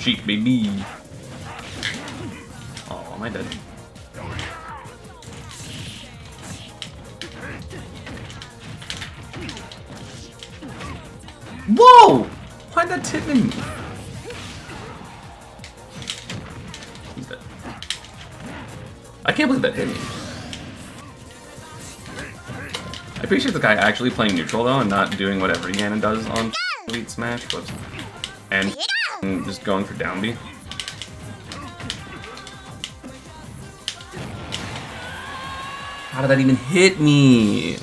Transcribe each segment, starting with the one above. cheek, baby. Oh, am I dead? Whoa! Why'd that hit me? He's dead. I can't believe that hit me. I appreciate the guy actually playing neutral though and not doing whatever Ganon does on Elite Smash, but and just going for down B. How did that even hit me?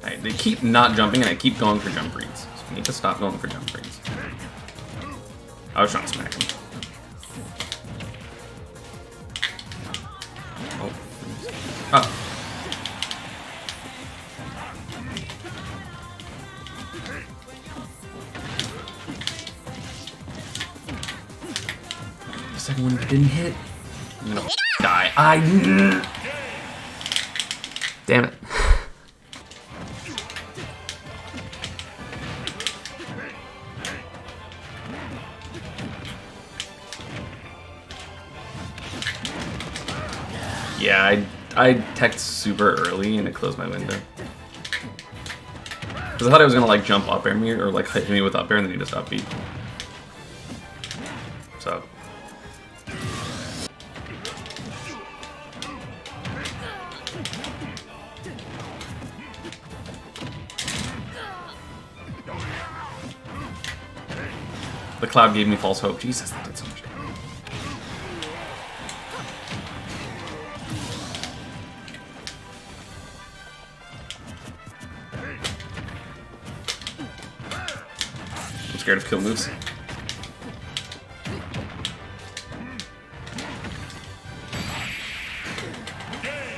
Alright, they keep not jumping and I keep going for jump reads. So we need to stop going for jump reads. I was trying to smack him. Oh. Oh. The second one didn't hit. I'm gonna die. Damn it. Yeah, I teched super early and it closed my window. Because I thought I was gonna like jump up air me or like hit me with up air and then he just up beat. So. The cloud gave me false hope. Jesus, that did so much damage. I'm scared of kill moves.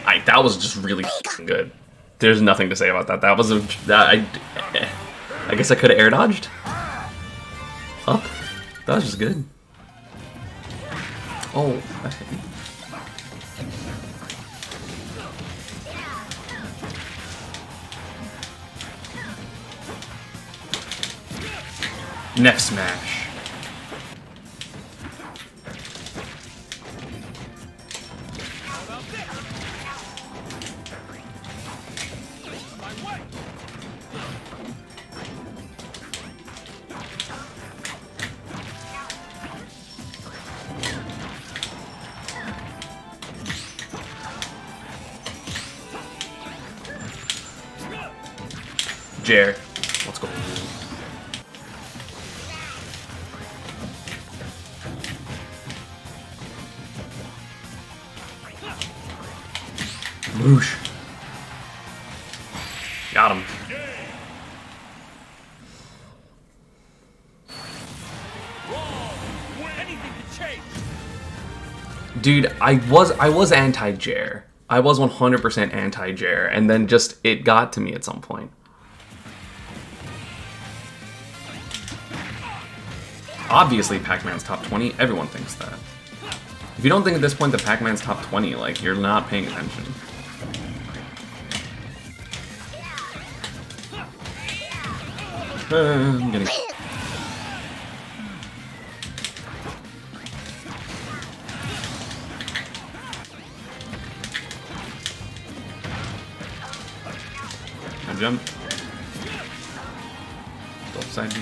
Alright, that was just really good. There's nothing to say about that. That was a... I guess I could have air dodged. Up. That was just good. Oh, that hit me. Next smash. Jair, let's go. Whoosh. Got him. Dude, I was anti-Jair. I was 100% anti-Jair, and then just it got to me at some point. Obviously, Pac-Man's top 20. Everyone thinks that. If you don't think at this point that Pac-Man's top 20, like, you're not paying attention. I'm getting... I jump. Go upside me.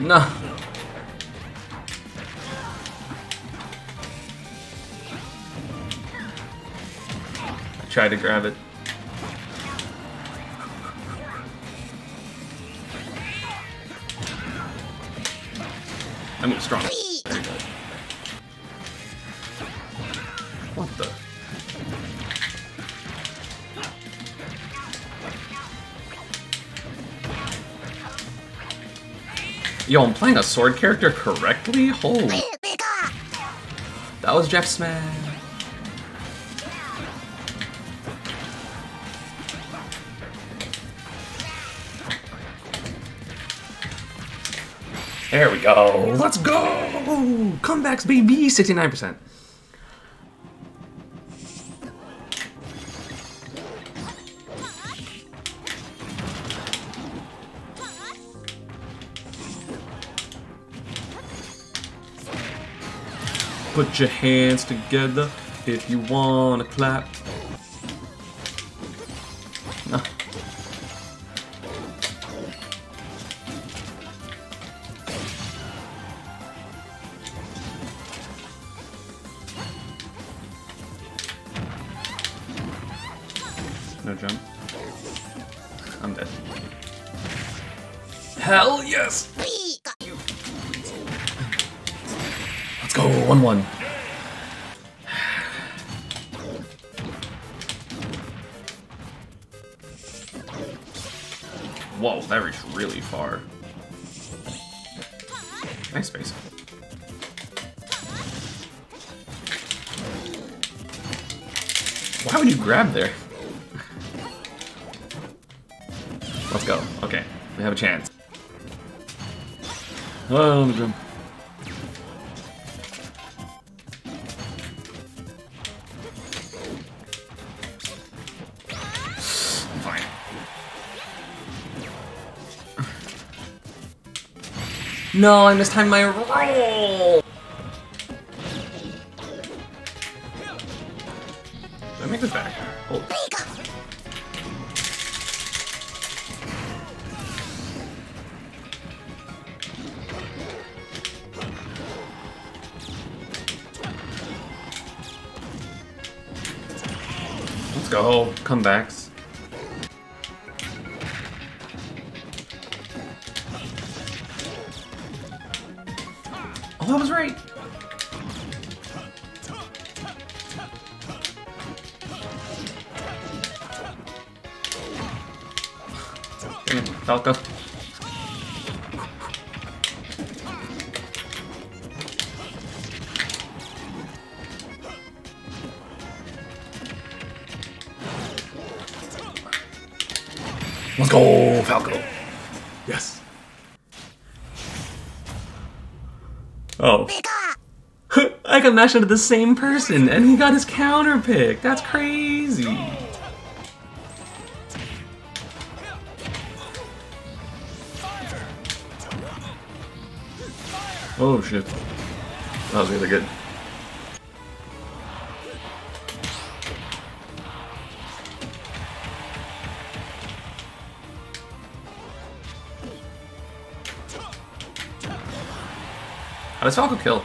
No. I tried to grab it. I mean, strong. There you go. What the? Yo, I'm playing a sword character correctly? Holy. That was Jeff Smith. There we go. Let's go! Comebacks, baby! 69%. Put your hands together if you wanna clap. No. No jump. I'm dead. Hell yes! Let's go, 1-1. Whoa, that reached really far. Nice space. Why would you grab there? Let's go. Okay, we have a chance. Oh, let me jump. No, I mistimed my roll! Did I make this back? Oh. Let's go, comebacks. I was right. Falco. Let's go, Falco. Yes. Oh. I got mashed into the same person and he got his counter pick. That's crazy. Oh shit. That was really good. How does Falco kill?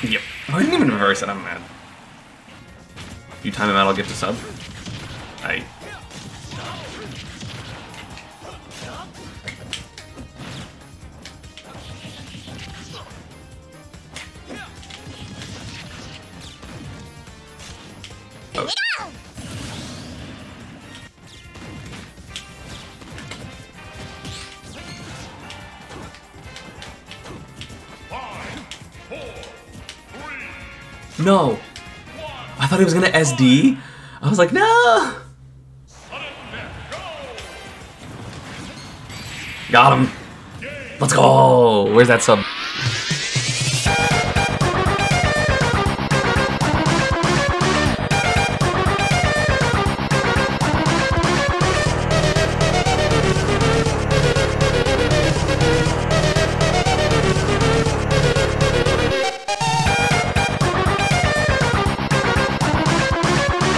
Yep. Oh, I didn't even reverse it, I'm mad. If you time him out, I'll get the sub. Aight. No! I thought he was gonna SD. I was like, no! Got him! Let's go! Where's that sub?